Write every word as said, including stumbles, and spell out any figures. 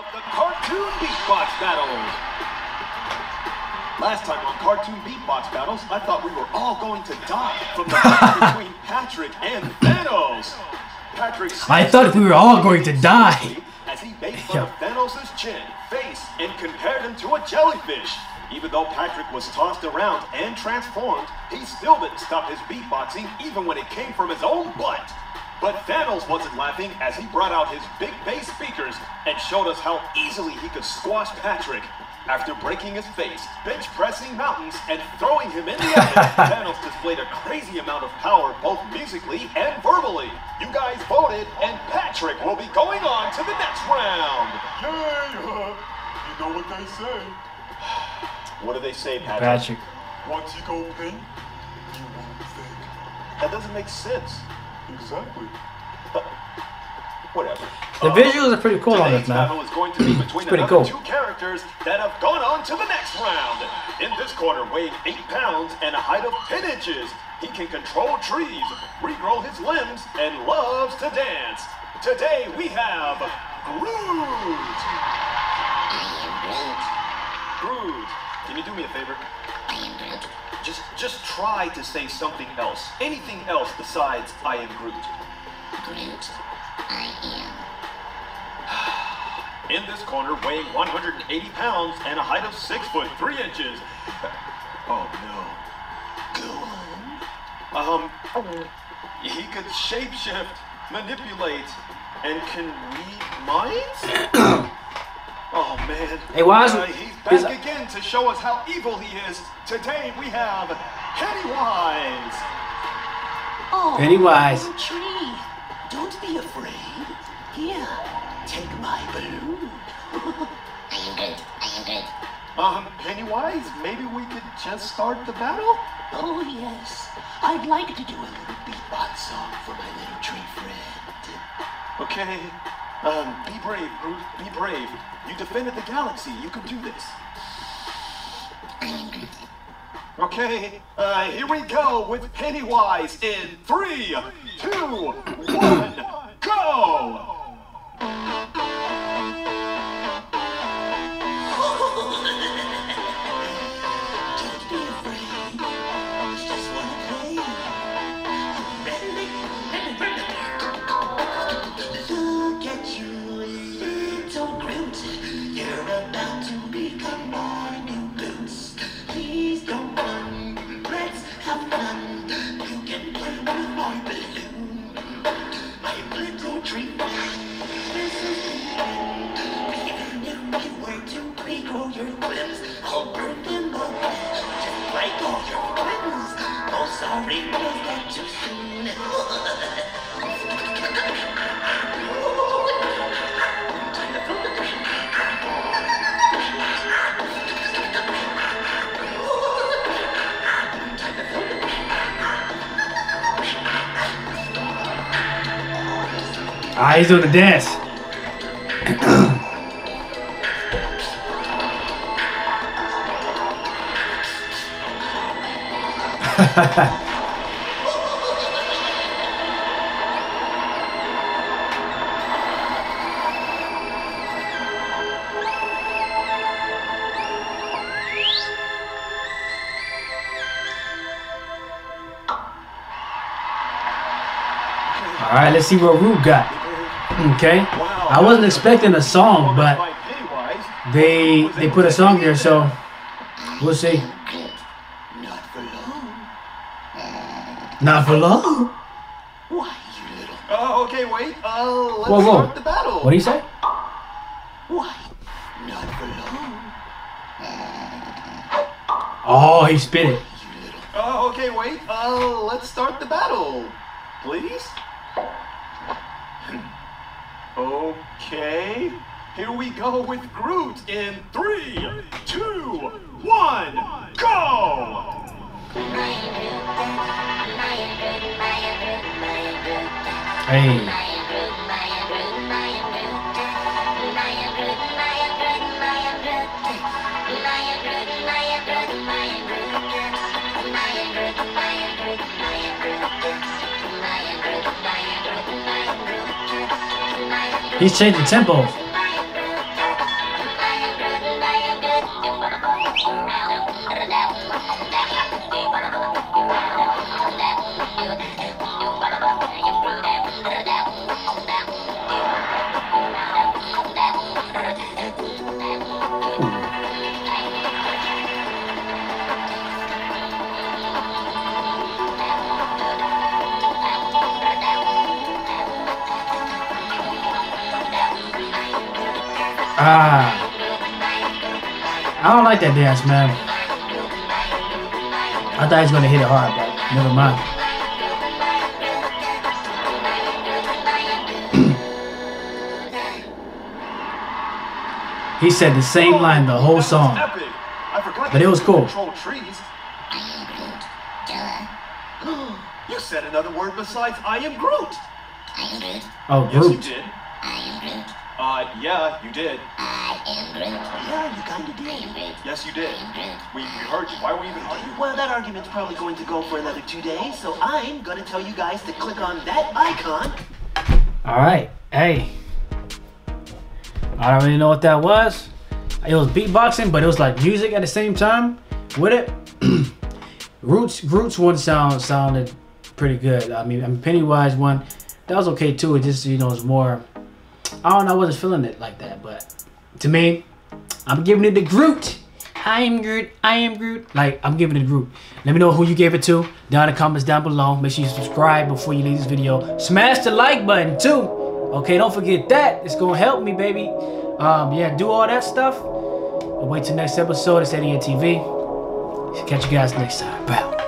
of the Cartoon Beatbox Battles. Last time on Cartoon Beatbox Battles, I thought we were all going to die from the fight between Patrick and Thanos. Patrick I thought we were all going to die. As he made fun of Thanos' chin, face, and compared him to a jellyfish. Even though Patrick was tossed around and transformed, he still didn't stop his beatboxing even when it came from his own butt. But Thanos wasn't laughing as he brought out his big bass speakers and showed us how easily he could squash Patrick. After breaking his face, bench pressing mountains, and throwing him in the oven, Thanos displayed a crazy amount of power both musically and verbally. You guys voted, and Patrick will be going on to the next round. Yay! Uh, you know what they say. What do they say, Patrick? Patrick. Once you go pink, you won't think. That doesn't make sense. Exactly. But whatever. The visuals are pretty cool on this now. It's pretty cool. Two characters that have gone on to the next round. In this corner, weighing eight pounds and a height of ten inches, he can control trees, regrow his limbs, and loves to dance. Today we have Groot. Groot, can you do me a favor? Just, just try to say something else. Anything else besides I am Groot. Groot, I am. In this corner, weighing one hundred eighty pounds and a height of six foot three inches. Oh no. Go on. Um, he could shapeshift, manipulate, and can read minds? Oh man, hey, why is, uh, he's back is, again to show us how evil he is. Today we have Pennywise. Oh, Pennywise. Tree. Don't be afraid. Here, take my balloon. I am good, I am good. Um, Pennywise, maybe we could just start the battle? Oh yes, I'd like to do a little beatbox song for my little tree friend. Okay. Um, be brave, Groot, be brave. You defended the galaxy, you can do this. Okay, uh, here we go with Pennywise in three, two, one, go! Ah, he's doing the dance. All right, let's see what Groot got. Okay, I wasn't expecting a song, but they they put a song there, so we'll see. Not for long. Not for long. Why, you little? Oh, okay, wait. Uh, let's whoa, whoa. Start the battle. What do you say? Why? Not for long. Oh, he spit it. Oh, okay, wait. Uh, let's start the battle, please. Okay, here we go with Groot in three, two, one, go! Hey. He's changing tempo. Ah. I don't like that dance, man. I thought he was going to hit it hard, but never mind. He said the same line the whole song, but it was cool. You said another word besides I am Groot. Oh, Groot. Yes, you did. Uh, yeah, you did. Yeah, you kind of did. Yes, you did. We, we heard you. Why were we even arguing? Well, that argument's probably going to go for another two days, so I'm going to tell you guys to click on that icon. All right. Hey. I don't really know what that was. It was beatboxing, but it was like music at the same time with it. Roots, Groot's one sound sounded pretty good. I mean, and Pennywise one, that was okay too. It just, you know, it's more, I don't know, I wasn't feeling it like that, but to me, I'm giving it to Groot. I am Groot, I am Groot. Like, I'm giving it to Groot. Let me know who you gave it to down in the comments down below. Make sure you subscribe before you leave this video. Smash the like button too. Okay, don't forget that. It's gonna help me, baby. Um, yeah, do all that stuff. I'll wait till next episode. It's EddyEd T V. Catch you guys next time. Bye.